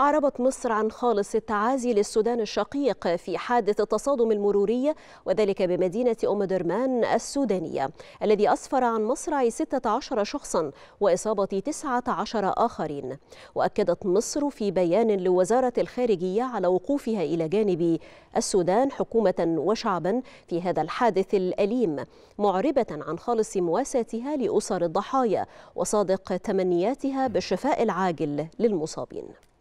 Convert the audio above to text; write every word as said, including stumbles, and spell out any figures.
أعربت مصر عن خالص التعازي للسودان الشقيق في حادث التصادم المروري، وذلك بمدينة أم درمان السودانية الذي أسفر عن مصرع ستة عشر شخصا وإصابة تسعة عشر آخرين. وأكدت مصر في بيان لوزارة الخارجية على وقوفها إلى جانب السودان حكومة وشعبا في هذا الحادث الأليم، معربة عن خالص مواساتها لأسر الضحايا وصادق تمنياتها بالشفاء العاجل للمصابين.